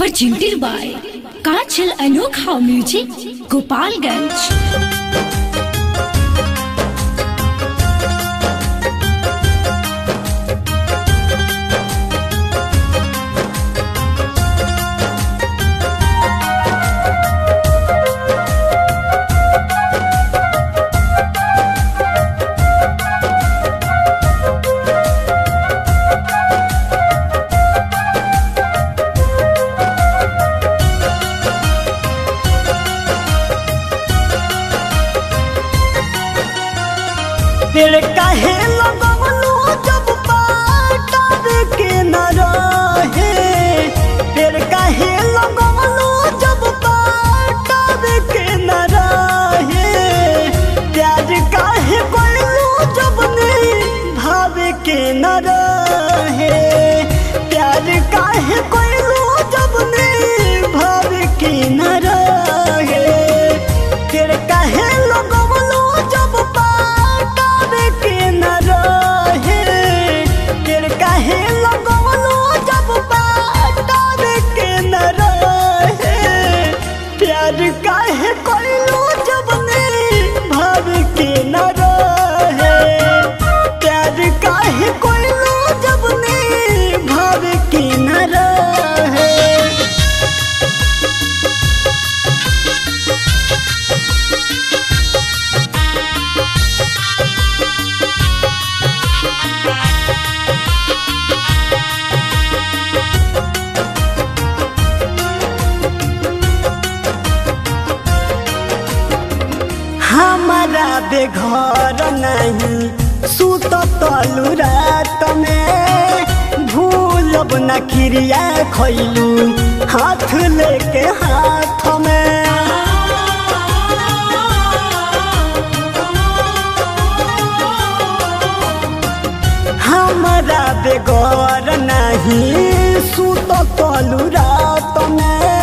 पर presented by काजल अनोखा music Gopalganj. दिल काहे लगवलू जब बाटर के न रहे, दिल काहे लगवलू जब बाटर के न रहे, प्यार काहे कइलू जब भाव के न रहे, प्यार काहे कइलू जब भाव के न रहे, दिल काहे लगवलू जब हमारा बेघर नहीं सूत तलू रात में, भूलब न खिरिया खइलू हाथ लेके हाथ में, हमारा बेघर नहीं सूत तलू रात में,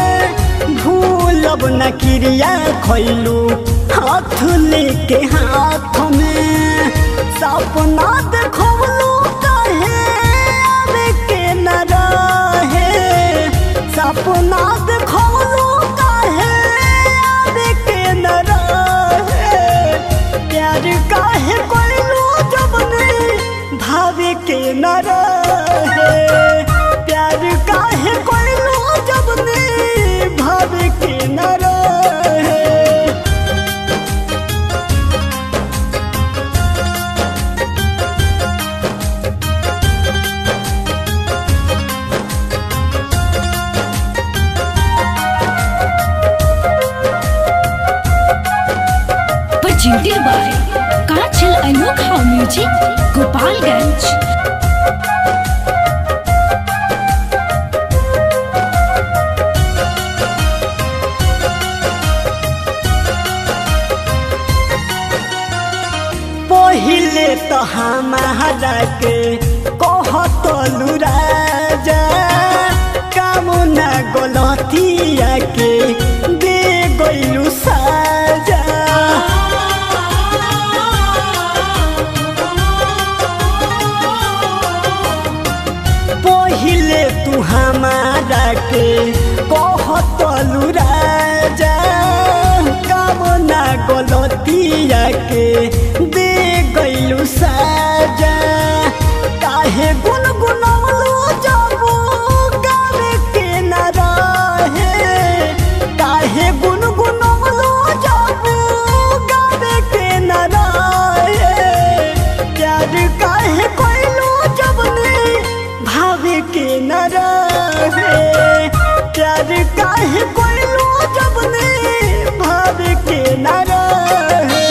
भूलब न खिरिया खइलू हाथ लेके हाथ में, सपना देखलू काहे आवे के न रहे, सपना देखलू काहे आवे के न रहे, प्यार काहे कइलू जब भावे के न रहे, प्यार काहे कइलू जब भावे के न रहे। presented by काजल अनोखा म्यूजिक गोपालगंज। पहिले तो हमारा के कहत राजा कामना गलतिया के दे गइलू साजा, पहिले तू हमारा के कहत राजा कामना गलतिया के दे गइलू साजा, काहे गुनगुनवलू जब गाव के न रहे, काहे गुनगुनवलू जब गाव के न रहे, प्यार काहे कइलू जब भावे के न रहे, प्यार काहे कइलू जब भावे के न रहे।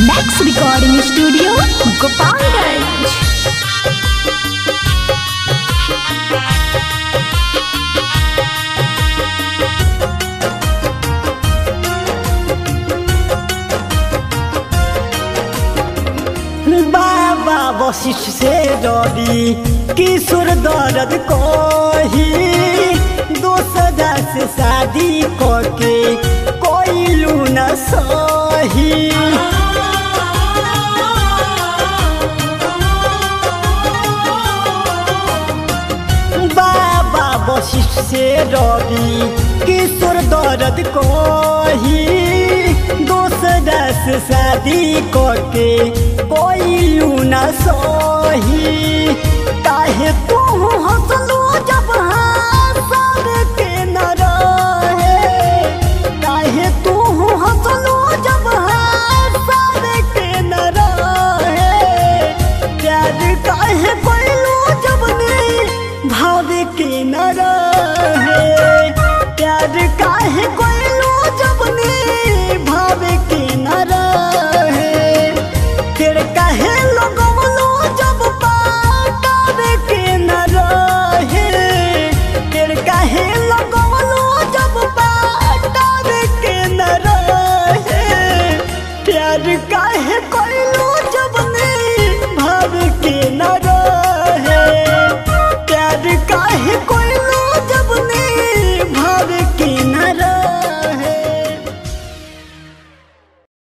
Next recording studio Gopalganj. Baba Vashisht से जोड़ी किशोर दर्द को ही दोसरा से शादी करके कइलू न सही, वशिष्ठ से रवि किशोर दर्द को ही दूसरा से शादी करके कोई यू न सही।